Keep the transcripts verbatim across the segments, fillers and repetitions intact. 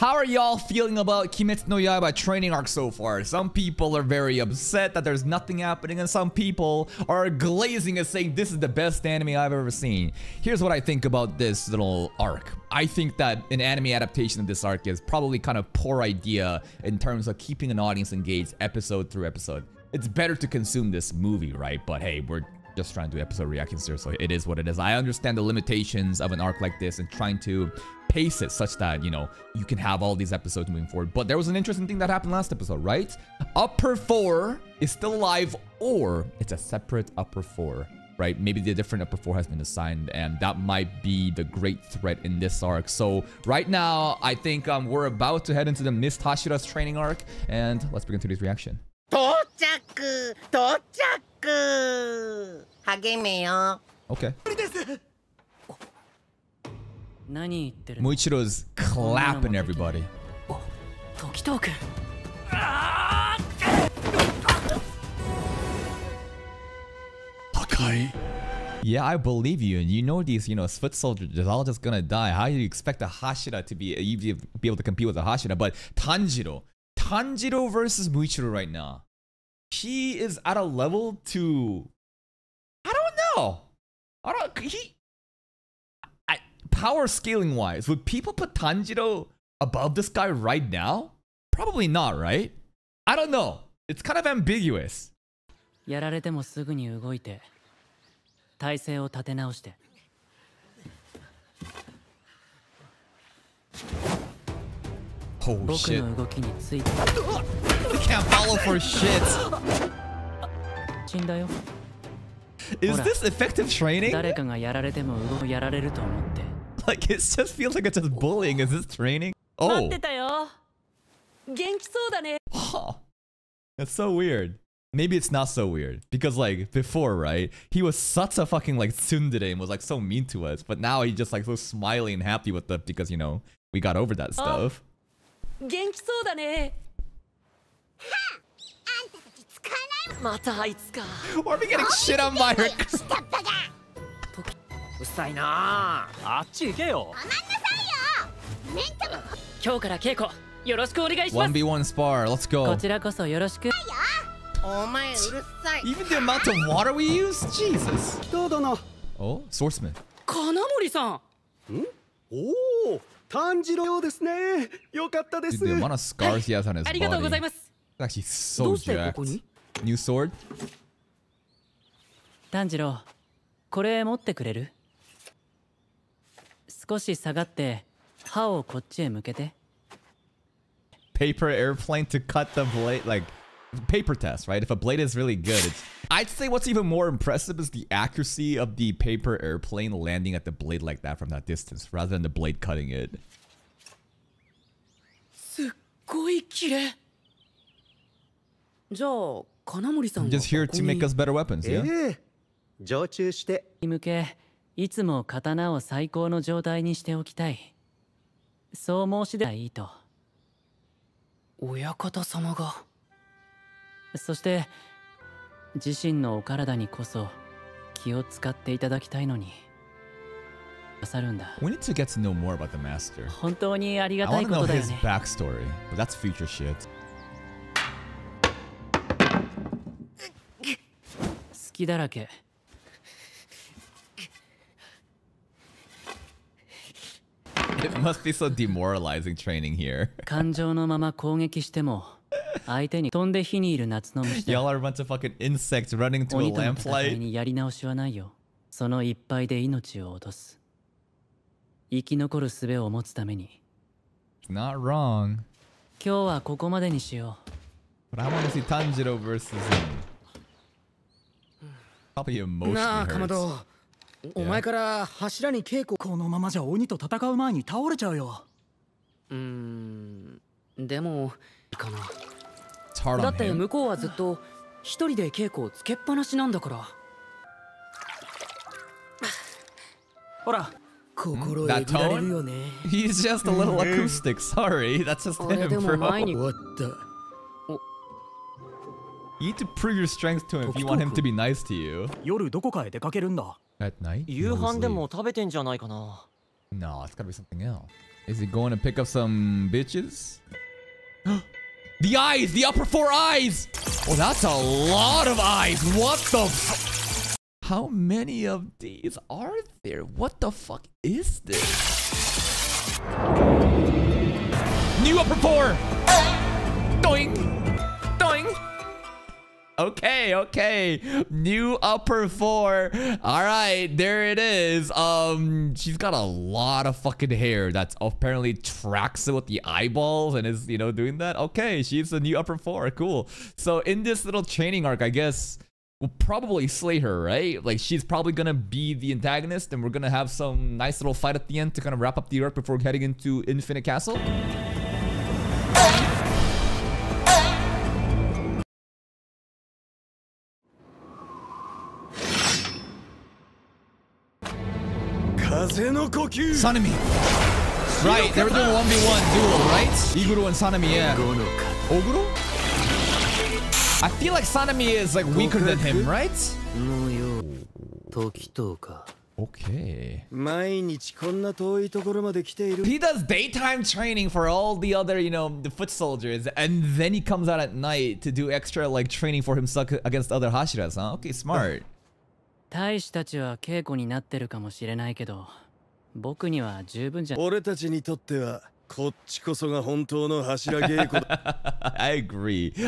How are y'all feeling about Kimetsu no Yaiba training arc so far? Some people are very upset that there's nothing happening, and some people are glazing and saying this is the best anime I've ever seen. Here's what I think about this little arc. I think that an anime adaptation of this arc is probably kind of poor idea in terms of keeping an audience engaged episode through episode. It's better to consume this movie, right? But hey, we're just trying to do episode reactions here, so it is what it is. I understand the limitations of an arc like this and trying to pace it such that, you know, you can have all these episodes moving forward. But there was an interesting thing that happened last episode, right? Upper Four is still alive, or it's a separate Upper Four, right? Maybe the different Upper Four has been assigned, and that might be the great threat in this arc. So right now, I think um, we're about to head into the Miss Hashira's training arc, and let's begin today's reaction. Okay. Muichiro's clapping everybody. Yeah, I believe you. And you know these, you know, foot soldiers are all just gonna die. How do you expect a Hashira to be, you be able to compete with a Hashira? But Tanjiro, Tanjiro versus Muichiro right now. He is at a level to, I don't know. I don't. He. Power scaling wise, would people put Tanjiro above this guy right now? Probably not, right? I don't know. It's kind of ambiguous. Oh shit. He can't follow for shit. Is this effective training? Like, it just feels like it's just bullying. Is this training? Oh. Oh. That's so weird. Maybe it's not so weird. Because, like, before, right? He was such a fucking, like, tsundere and was, like, so mean to us. But now he's just, like, so smiley and happy with the... Because, you know, we got over that stuff. Why are we getting shit on by her? one v one spar, let's go. Even the amount of water we use? Jesus. Oh, swordsman. Dude, the amount of scars he has on his body. It's actually so jacked. New sword? Tanjiro, paper airplane to cut the blade, like paper test, right? If a blade is really good, it's... I'd say what's even more impressive is the accuracy of the paper airplane landing at the blade like that from that distance, rather than the blade cutting it. I'm just here to make us better weapons, yeah? We need to get to know more about the master. I want to know his backstory, but that's future shit. It must be so demoralizing training here. Y'all are a bunch of fucking insects running to a lamplight. It's not wrong. But I want to see Tanjiro versus him. Probably emotionally hurts. It's hard on him. That tone? He's just a little acoustic, sorry. That's just him, bro. You need to prove your strength to him if you want him to be nice to you. At night? No, no, it's gotta be something else. Is he going to pick up some bitches? The eyes! The upper four eyes! Oh, that's a lot of eyes! What the f- How many of these are there? What the fuck is this? New upper four! Doink! Doink! Okay, okay. New upper four. All right, there it is. Um, she's got a lot of fucking hair that's apparently tracks it with the eyeballs and is, you know, doing that. Okay, she's the new upper four. Cool. So in this little training arc, I guess we'll probably slay her, right? Like, she's probably gonna be the antagonist and we're gonna have some nice little fight at the end to kind of wrap up the arc before heading into Infinite Castle. Sanemi! Right, they were doing a one v one duel, right? Iguro and Sanemi, yeah. Oguro? I feel like Sanemi is like weaker than him, right? Okay. He does daytime training for all the other, you know, the foot soldiers. And then he comes out at night to do extra like training for himself against other Hashiras, huh? Okay, smart. I agree.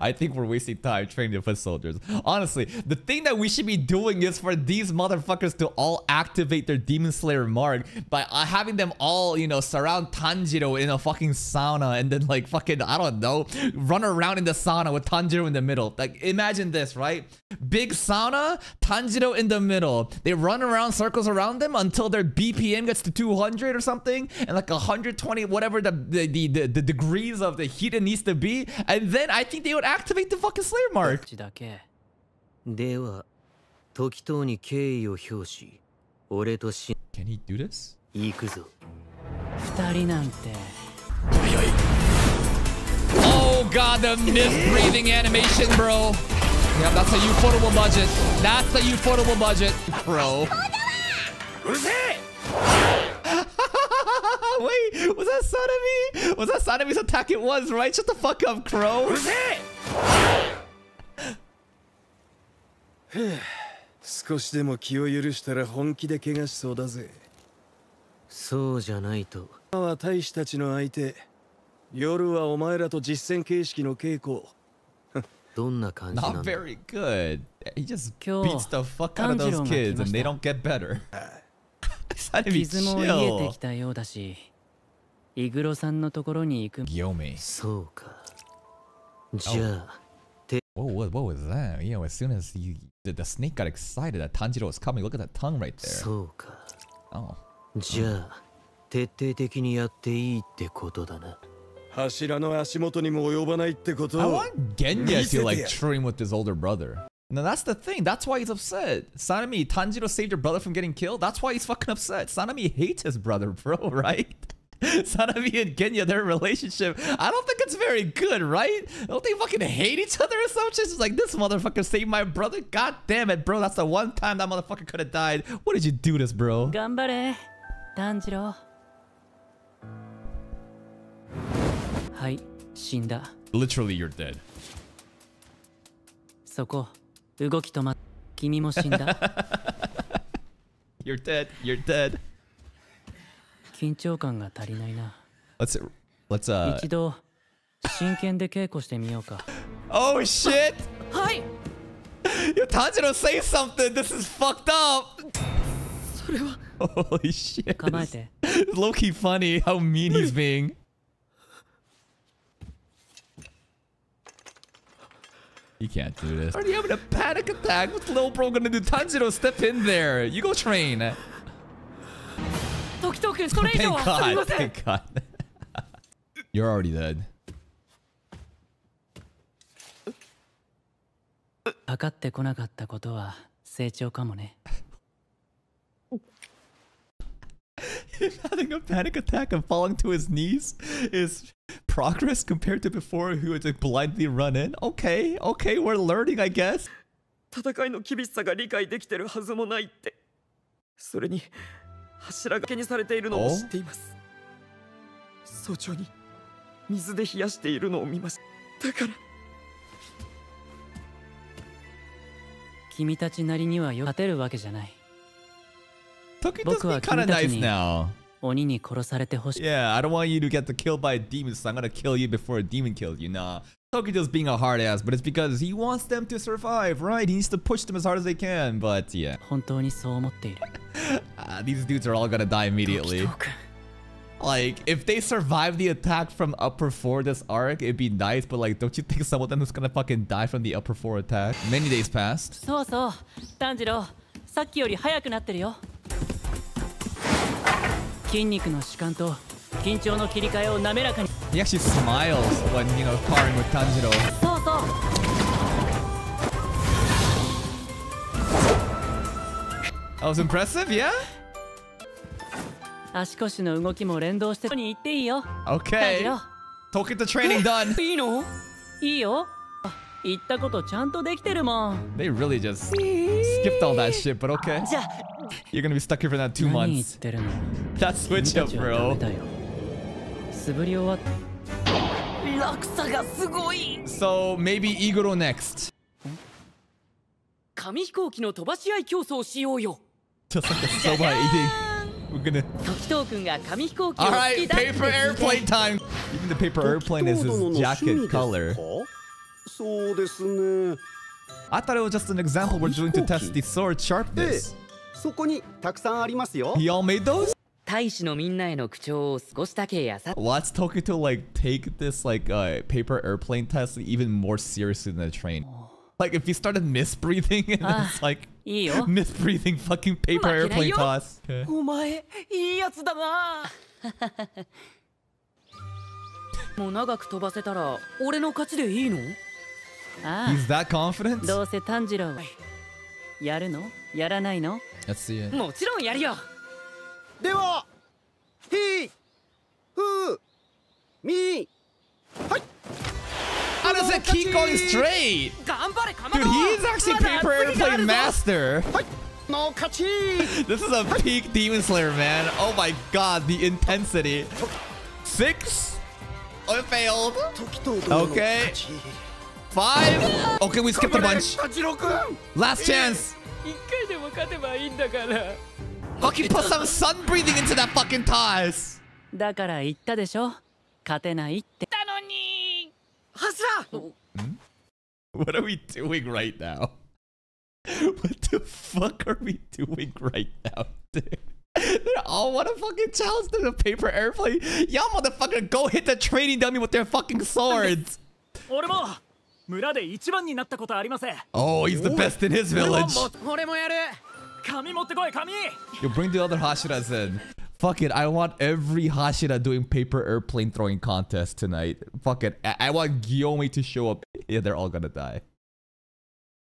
I think we're wasting time training the foot soldiers. Honestly, the thing that we should be doing is for these motherfuckers to all activate their Demon Slayer mark by uh, having them all, you know, surround Tanjiro in a fucking sauna and then like fucking, I don't know, run around in the sauna with Tanjiro in the middle. Like, imagine this, right? Big sauna, Tanjiro in the middle. They run around circles around them until their B P M gets to two hundred or something, and like one hundred twenty, whatever the the, the, the, the degrees of the heat it needs to be, and then I think they would activate the fucking Slayer mark. Can he do this? Oh god, the mist-breathing animation, bro. Yeah, that's a affordable budget. That's a affordable budget, bro. Wait, was that Sanemi? Was that Sanemi's attack? It was, right? Shut the fuck up, Crow. Not very good. He just beats the fuck out of those kids and they don't get better. Sanemi, chill. Gyome. Oh. Whoa, what, what was that? You know, as soon as he, the, the snake got excited that Tanjiro was coming, look at that tongue right there. Oh. Oh. I want Genya to like train with his older brother. No, that's the thing. That's why he's upset. Sanemi, Tanjiro saved your brother from getting killed. That's why he's fucking upset. Sanemi hates his brother, bro, right? Sanemi and Genya, their relationship, I don't think it's very good, right? Don't they fucking hate each other or something? It's like, this motherfucker saved my brother. God damn it, bro. That's the one time that motherfucker could have died. What did you do this, bro? Ganbare, Tanjiro. Literally, you're dead. You're dead. You're dead. Let's let's uh. Oh shit! Hi. Yo, Tanjiro, say something. This is fucked up. Holy shit! It's low key funny how mean he's being. You can't do this. Already having a panic attack. What's little bro gonna do? Tanjiro, step in there. You go train. Thank God. Thank God. You're already dead. Having a panic attack and falling to his knees is progress compared to before who would blindly run in. Okay, okay, we're learning, I guess. Oh? 早朝に水で冷やしているのを見ました。だから君たちなりにはよく勝てるわけじゃない。僕は君たちに鬼に殺されてほしい。Yeah, I don't want you to get killed by a demon, so I'm gonna kill you before a demon kills you. Nah. Tokido's being a hard ass, but it's because he wants them to survive, right? He needs to push them as hard as they can, but yeah. uh, these dudes are all gonna die immediately. Like, if they survive the attack from Upper Four this arc, it'd be nice, but like, don't you think some of them is gonna fucking die from the Upper Four attack? Many days passed. So, so, Tanjiro, saki yori hayaku natteru yo. Kinniku no shukan to kinchou no kirikae o nameraka ni. He actually smiles when, you know, pairing with Tanjiro. That was impressive, yeah? Okay. Don't get the training done. They really just skipped all that shit, but okay. You're gonna be stuck here for that two months. That switch up, bro. So maybe Iguro next. Just like the soba eating. We're gonna. Alright, paper airplane time! Even the paper airplane is his jacket color. I thought it was just an example we're doing to test the sword sharpness. He all made those? What's Tokito like take this like uh, paper airplane test even more seriously than the train? Like if he started misbreathing and then it's like misbreathing fucking paper airplane toss. Okay. He's that confident? Let's see it. では、ひ、ふ、み、はい。あれさ、keep going straight. Dude, he's actually paper airplane master. This is a peak Demon Slayer, man. Oh my god, the intensity. Six. Oh, it failed. Okay. Five. Okay, we skipped a bunch. Last chance. Fucking put some sun breathing into that fucking toss. Hmm? What are we doing right now? What the fuck are we doing right now, dude? They all want to fucking challenge them to paper airplane. Y'all motherfucker go hit the training dummy with their fucking swords. Oh, he's the best in his village. You bring the other Hashiras in. Fuck it, I want every Hashira doing paper airplane throwing contest tonight. Fuck it, I, I want Gyomi to show up. Yeah, they're all gonna die.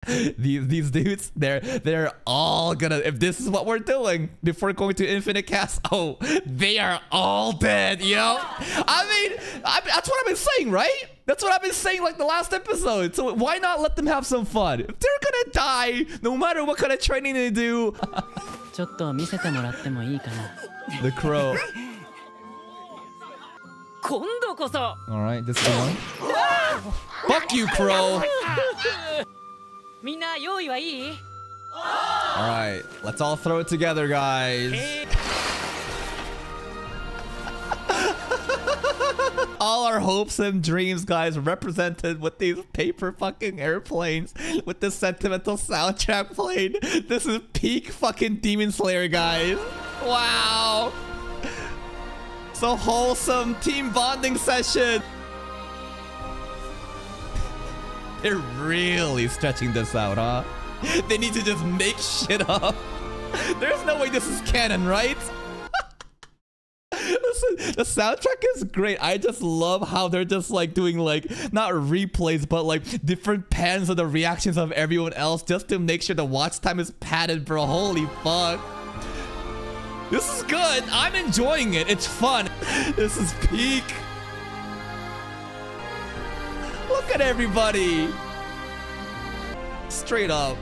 These these dudes, they're they're all gonna. If this is what we're doing before going to Infinite Castle, oh, they are all dead, yo. I mean, I, that's what I've been saying, right? That's what I've been saying like the last episode. So why not let them have some fun? If they're gonna die, no matter what kind of training they do. The crow. All right, this is the one. Fuck you, crow. Alright, let's all throw it together, guys. All our hopes and dreams, guys, represented with these paper fucking airplanes. With this sentimental soundtrack played. This is peak fucking Demon Slayer, guys. Wow. So wholesome team bonding session. They're really stretching this out, huh? They need to just make shit up. There's no way this is canon, right? Listen, the soundtrack is great. I just love how they're just like doing like, not replays, but like different pans of the reactions of everyone else just to make sure the watch time is padded, bro. Holy fuck. This is good. I'm enjoying it. It's fun. This is peak. Look at everybody! Straight up.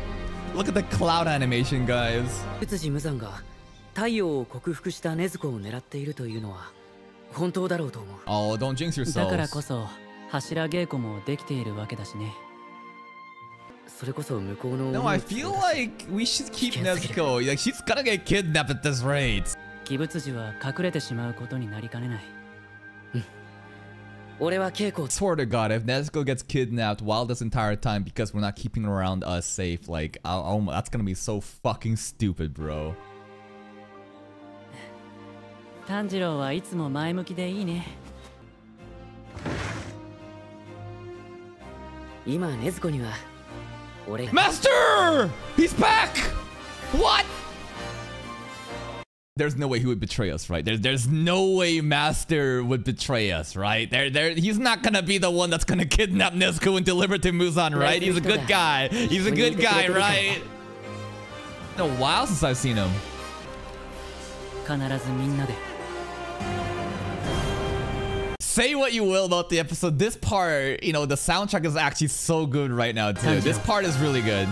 Look at the cloud animation, guys. Muzan Oh, don't jinx yourself. No, I feel like we should keep Nezuko. Like, she's gonna get kidnapped at this rate. Swear to God, if Nezuko gets kidnapped while this entire time because we're not keeping around us safe, like, I'll, I'll, that's gonna be so fucking stupid, bro. Tanjiro is always positive. Master! He's back! What? There's no way he would betray us, right? There, there's no way Master would betray us, right? There, there, he's not gonna be the one that's gonna kidnap Nezuko and deliver to Muzan, right? He's a good guy. He's a good guy, right? It's been a while since I've seen him. Say what you will about the episode, this part, you know, the soundtrack is actually so good right now, too. This part is really good.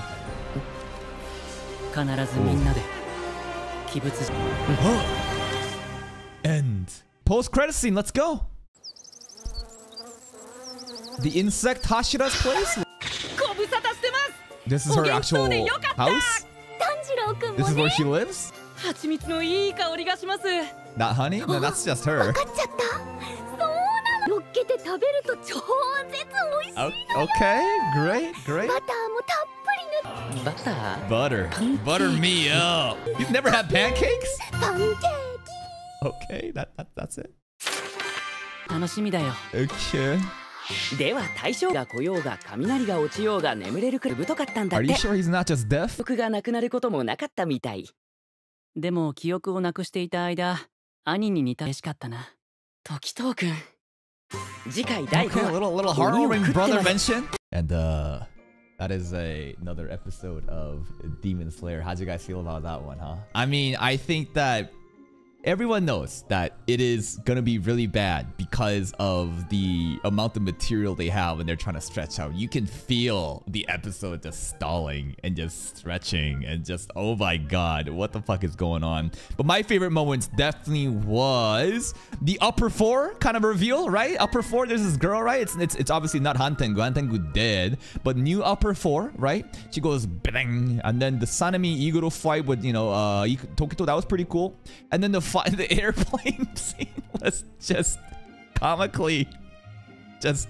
End. Post-credit scene, let's go! The insect Hashira's place? This is her actual house? This is where she lives? Not honey? No, that's just her. O okay, great, great. Butter. Butter me up. You've never had pancakes? Okay, that, that that's it. Okay. Are you sure he's not just deaf? Okay, a little, little heartwarming brother mention. And uh, that is a, another episode of Demon Slayer. How'd you guys feel about that one, huh? I mean, I think that everyone knows that it is gonna be really bad because of the amount of material they have and they're trying to stretch out. You can feel the episode just stalling and just stretching and just, oh my god, what the fuck is going on? But my favorite moments definitely was the Upper Four kind of reveal, right? Upper Four, there's this girl, right? It's it's, it's obviously not Hantengu. Hantengu dead, but new Upper Four, right? She goes bang, and then the Sanemi Iguro fight with, you know, uh, Tokito, that was pretty cool. And then the The airplane scene was just comically just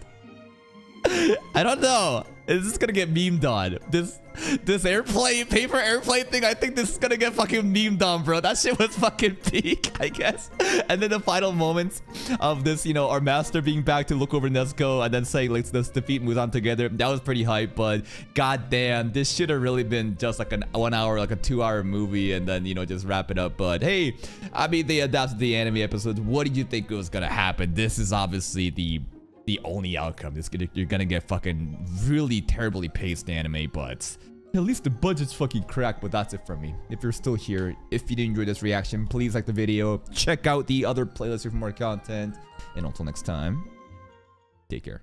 I don't know. Is this gonna get memed on? This this airplane paper airplane thing, I think this is gonna get fucking memed on, bro. That shit was fucking peak, I guess. And then the final moments of this, you know, our master being back to look over Nezuko and then saying, let's, let's defeat Muzan together. That was pretty hype, but goddamn, this should have really been just like an one hour, like a two hour movie and then, you know, just wrap it up. But hey, I mean, they adapted the anime episodes. What did you think was gonna happen? This is obviously the the only outcome. Is you're gonna get fucking really terribly paced anime, but at least the budget's fucking cracked. But that's it from me. If you're still here, if you did enjoy this reaction, please like the video, check out the other playlist here for more content, and until next time, take care.